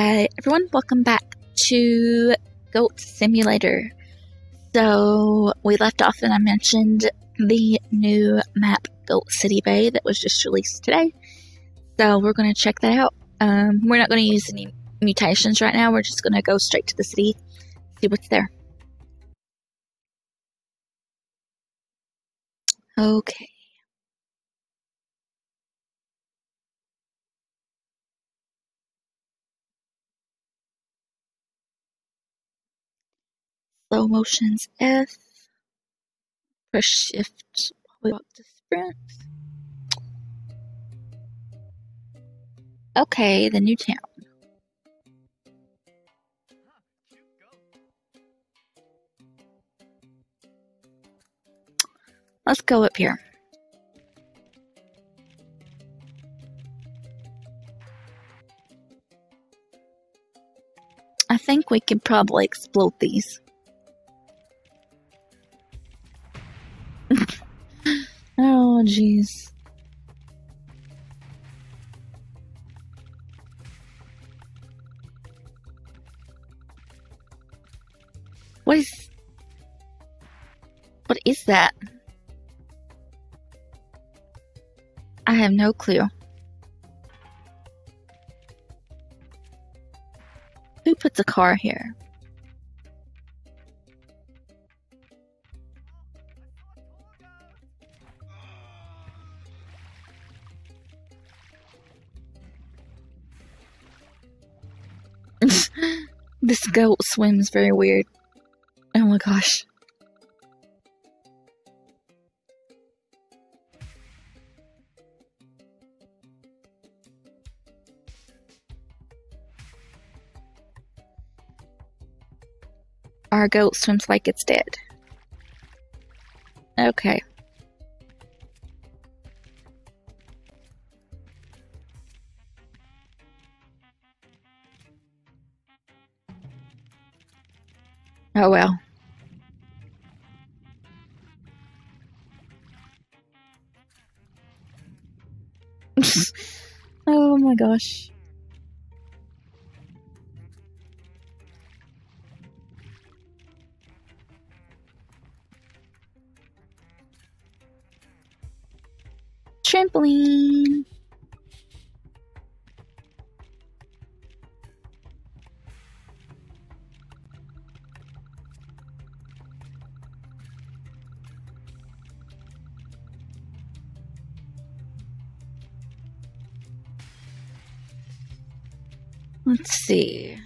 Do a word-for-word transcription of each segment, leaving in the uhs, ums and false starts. Hi everyone, welcome back to Goat Simulator. So we left off and I mentioned the new map Goat City Bay that was just released today. So we're going to check that out. Um, we're not going to use any mutations right now. We're just going to go straight to the city, see what's there. Okay. Slow motions F, press shift while we walk to sprint. Okay, the new town. Let's go up here. I think we could probably explode these. Oh, jeez. What is... What is that? I have no clue. Who puts a car here? This goat swims very weird. Oh my gosh. Our goat swims like it's dead. Okay. Oh well. Oh my gosh. Trampoline. Let's see.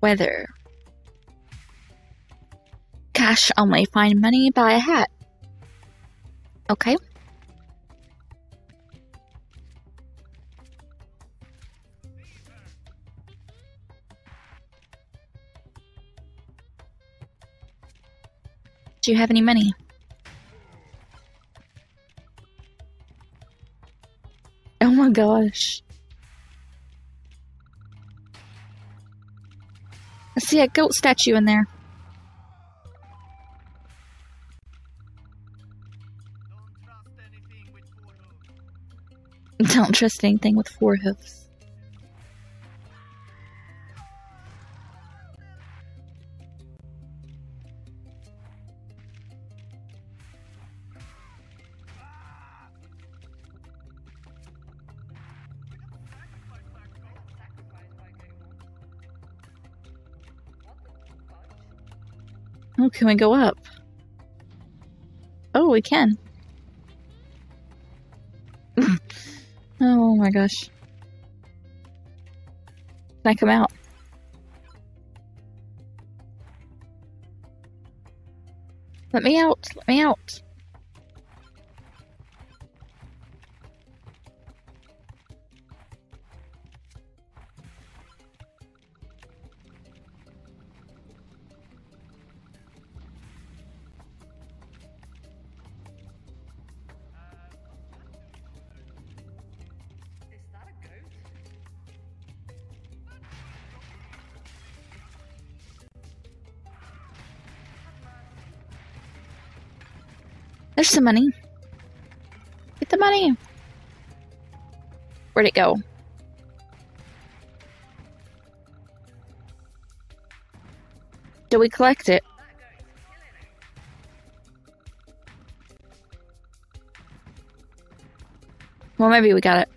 Weather. Cash only. Find money, buy a hat. Okay. Do you have any money? Oh my gosh. I see a goat statue in there. Don't trust anything with four hooves. Oh, can we go up? Oh, we can. Oh my gosh. Can I come out? Let me out, let me out. There's some money. Get the money. Where'd it go? Did we collect it? Well, maybe we got it.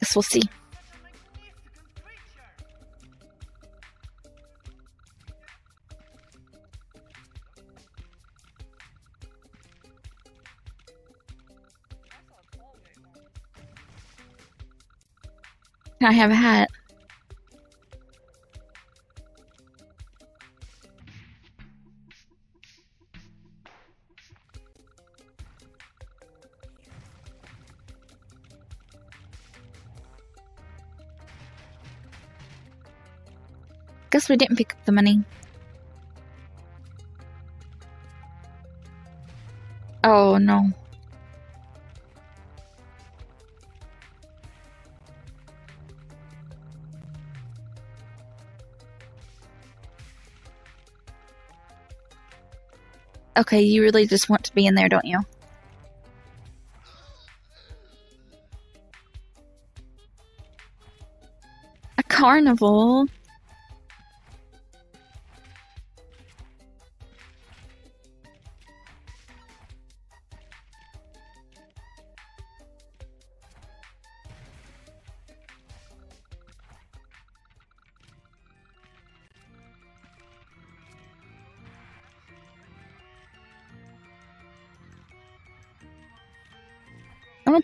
Guess we'll see. I have a hat. Guess we didn't pick up the money. Oh no. Okay, you really just want to be in there, don't you? A carnival?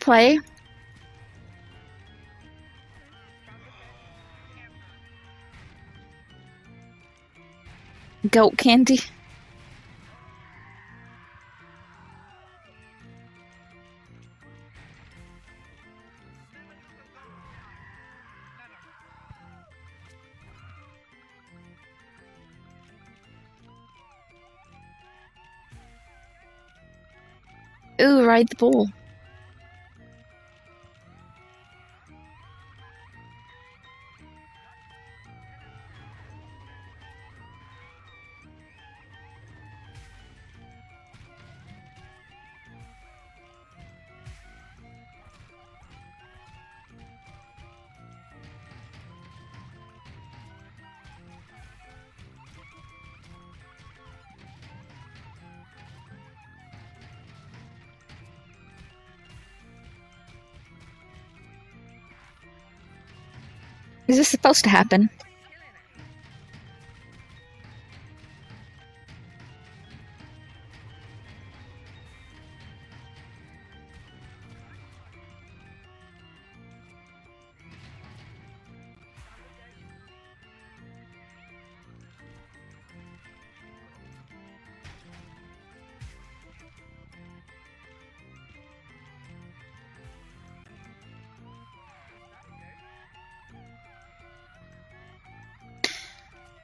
Play. Goat candy. Ooh, ride the bull. Is this supposed to happen?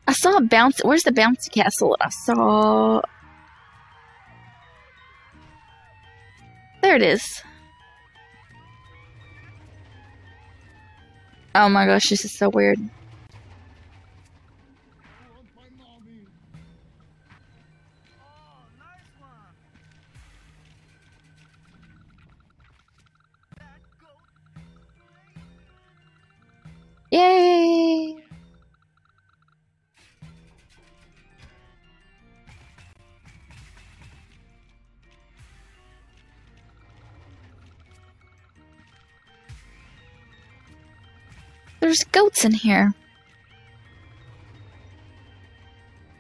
I saw a bounce. Where's the bouncy castle? I saw. There it is. Oh my gosh, this is so weird. There's goats in here.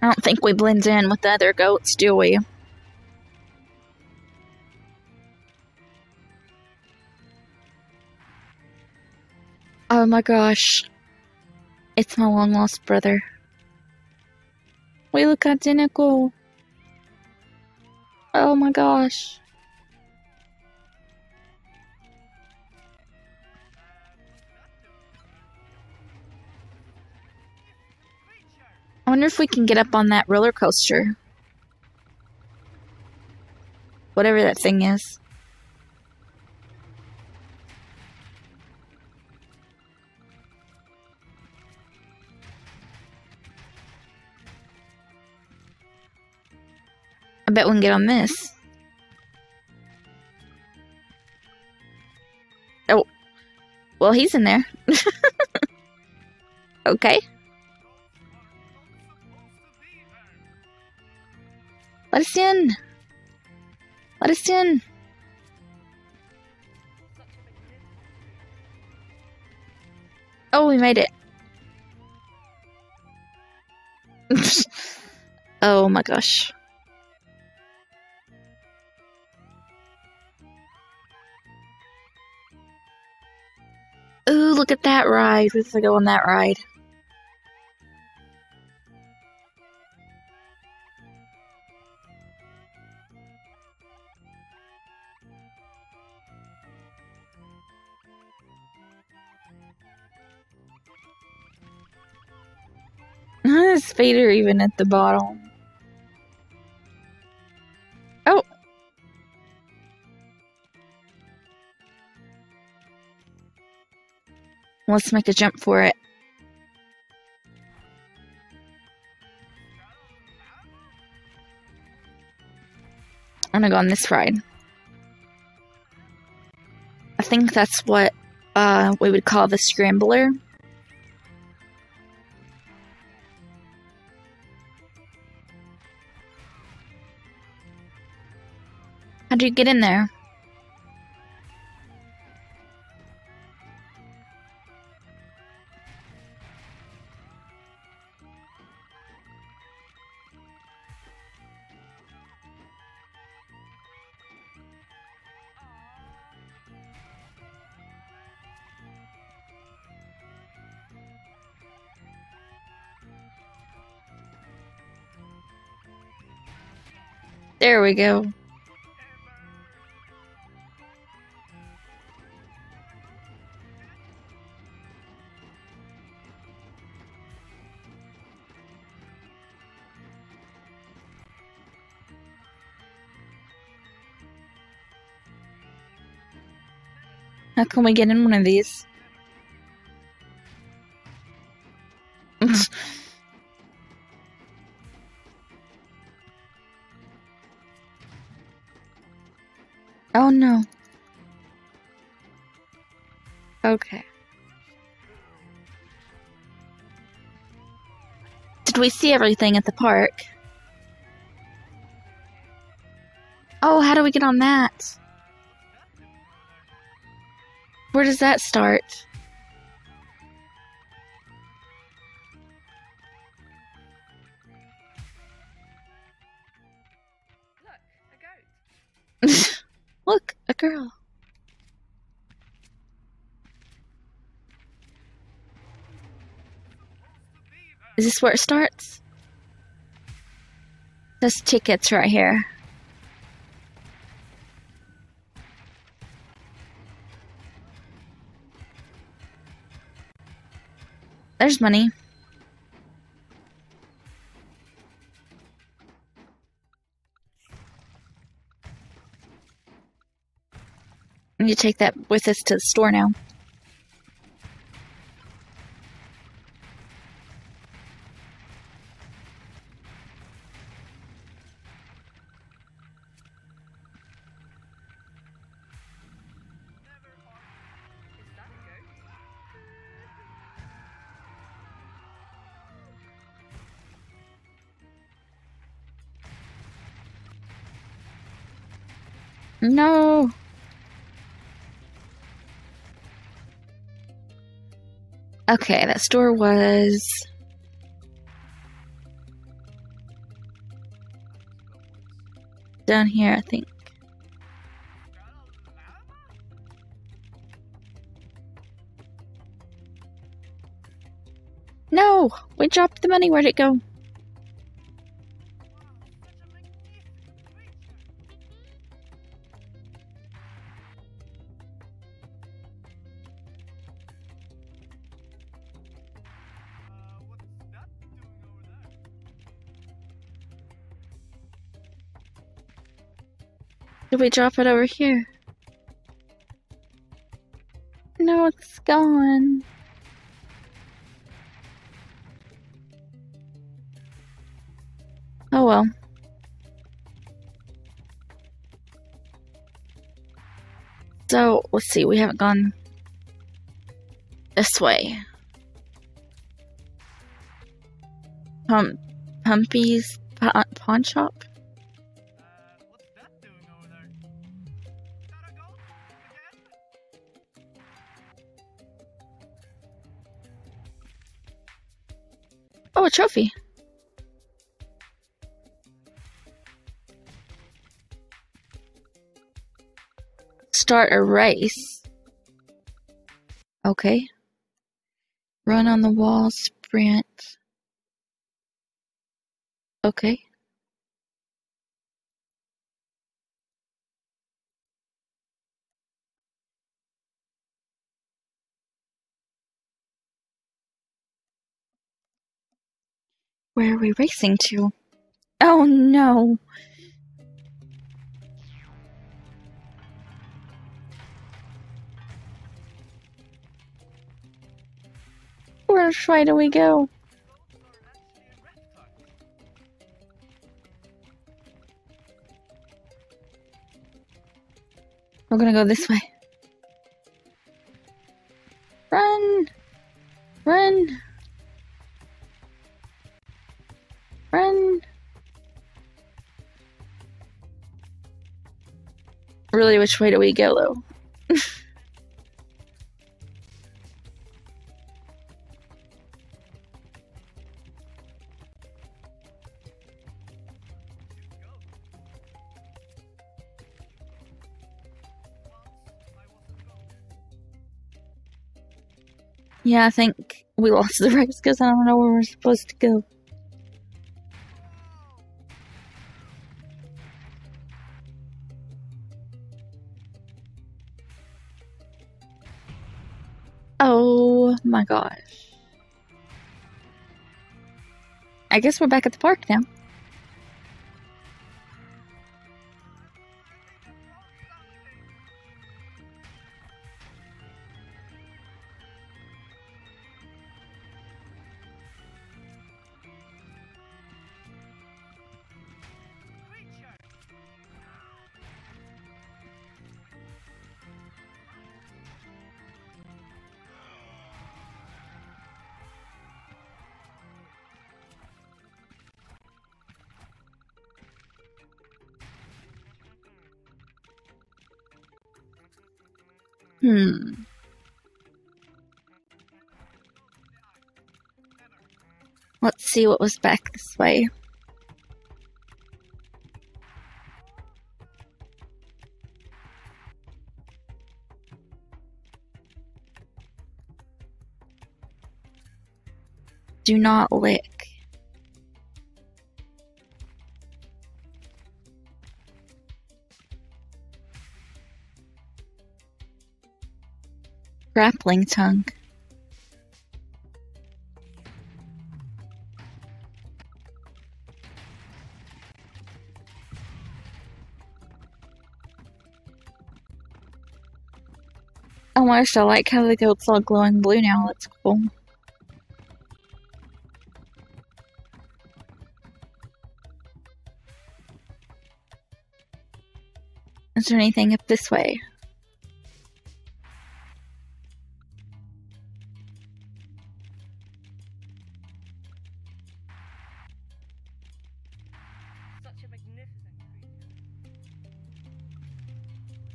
I don't think we blend in with the other goats, do we? Oh my gosh. It's my long lost brother. We look identical. Oh my gosh. I wonder if we can get up on that roller coaster. Whatever that thing is. I bet we can get on this. Oh, Well, he's in there. Okay. Let us in. Let us in. Oh, we made it. Oh my gosh. Ooh, look at that ride. We have to go on that ride. His feet are even at the bottom. Let's make a jump for it. I'm gonna go on this ride. I think that's what uh, we would call the scrambler. How'd you get in there? There we go. How can we get in one of these? Oh no. Okay. Did we see everything at the park? Oh, how do we get on that? Where does that start? Look, a goat. Look, a girl. Is this where it starts? There's tickets right here. There's money. We need to take that with us to the store now. No. Okay, that store was... down here, I think. No! We dropped the money. Where'd it go? Did we drop it over here? No, it's gone. Oh well. So, let's see, we haven't gone This way. Pump, Pumpy's pawn shop? Uh, what's that doing over there? Is that a goat again? Oh, a trophy. Start a race. Okay. Run on the wall, sprint. Okay. Where are we racing to? Oh no. Which way do we go? We're gonna go this way. Run! Run! Run! Really, which way do we go, though? Yeah, I think we lost the race because I don't know where we're supposed to go. Oh my gosh. I guess we're back at the park now. Hmm. Let's see what was back this way. Do not lick. Grappling tongue. Oh my gosh, I like how the goat's all glowing blue now, that's cool. Is there anything up this way?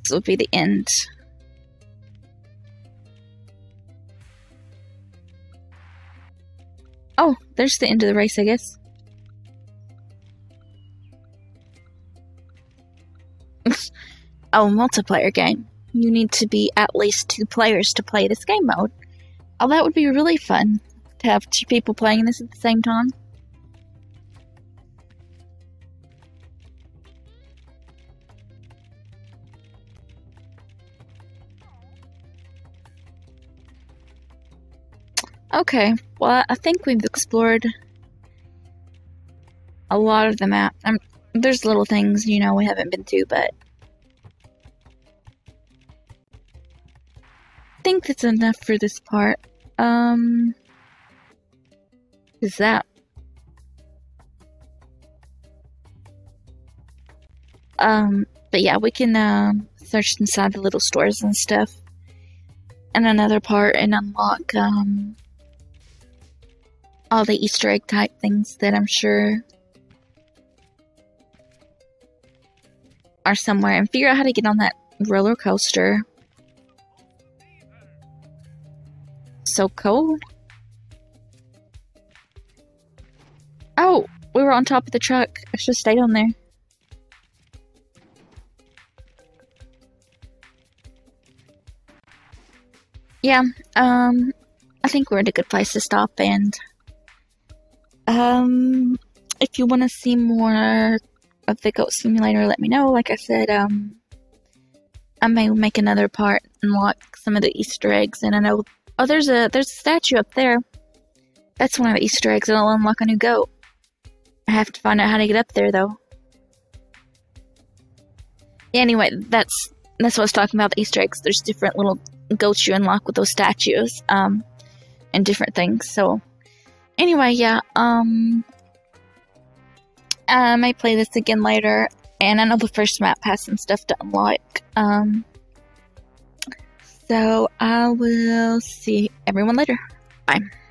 This will be the end. Oh, there's the end of the race, I guess. Oh, multiplayer game. You need to be at least two players to play this game mode. Oh, that would be really fun to have two people playing this at the same time. Okay, well, I think we've explored a lot of the map. I'm, there's little things, you know, we haven't been to, but I think that's enough for this part. Um, is that? Um, but yeah, we can uh, search inside the little stores and stuff. in another part and unlock um, all the Easter egg type things that I'm sure are somewhere, and figure out how to get on that roller coaster. So cool. Oh, we were on top of the truck. I should have stayed on there. Yeah, um, I think we're at a good place to stop, and um, if you want to see more of the Goat Simulator, let me know. Like I said, um, I may make another part and lock some of the Easter eggs, and I know, oh, there's a, there's a statue up there. That's one of the Easter eggs, and it'll unlock a new goat. I have to find out how to get up there, though. Yeah, anyway, that's, that's what I was talking about, the Easter eggs. There's different little goats you unlock with those statues, um, and different things, so, anyway, yeah, um, I may play this again later, and I know the first map has some stuff to unlock, um, so I will see everyone later. Bye.